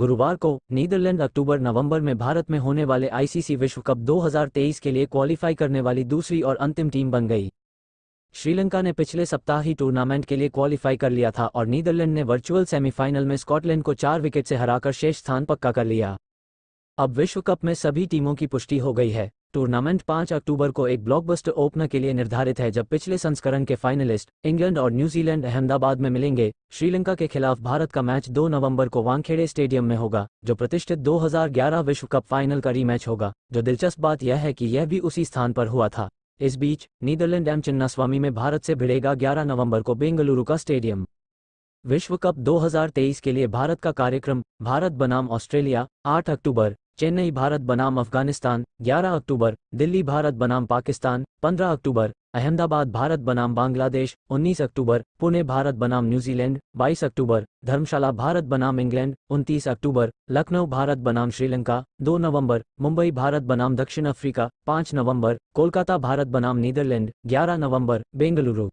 गुरुवार को नीदरलैंड अक्टूबर-नवंबर में भारत में होने वाले आईसीसी विश्व कप 2023 के लिए क्वालिफाई करने वाली दूसरी और अंतिम टीम बन गई। श्रीलंका ने पिछले सप्ताह ही टूर्नामेंट के लिए क्वालिफाई कर लिया था और नीदरलैंड ने वर्चुअल सेमीफाइनल में स्कॉटलैंड को 4 विकेट से हराकर शीर्ष स्थान पक्का कर लिया। अब विश्व कप में सभी टीमों की पुष्टि हो गई है। टूर्नामेंट 5 अक्टूबर को एक ब्लॉकबस्टर ओपनर के लिए निर्धारित है, जब पिछले संस्करण के फाइनलिस्ट इंग्लैंड और न्यूजीलैंड अहमदाबाद में मिलेंगे। श्रीलंका के खिलाफ भारत का मैच 2 नवंबर को वांगखेड़े स्टेडियम में होगा, जो प्रतिष्ठित 2011 विश्व कप फाइनल का रीमैच होगा। जो दिलचस्प बात यह है कि यह भी उसी स्थान पर हुआ था। इस बीच नीदरलैंड एम चिन्ना स्वामी में भारत से भिड़ेगा 11 नवंबर को बेंगलुरु का स्टेडियम। विश्व कप 2023 के लिए भारत का कार्यक्रम: भारत बनाम ऑस्ट्रेलिया 8 अक्टूबर, चेन्नई भारत बनाम अफगानिस्तान 11 अक्टूबर, दिल्ली भारत बनाम पाकिस्तान 15 अक्टूबर, अहमदाबाद भारत बनाम बांग्लादेश 19 अक्टूबर, पुणे भारत बनाम न्यूजीलैंड 22 अक्टूबर, धर्मशाला भारत बनाम इंग्लैंड 29 अक्टूबर, लखनऊ भारत बनाम श्रीलंका 2 नवंबर, मुंबई भारत बनाम दक्षिण अफ्रीका 5 नवंबर, कोलकाता भारत बनाम नीदरलैंड 11 नवंबर, बेंगलुरु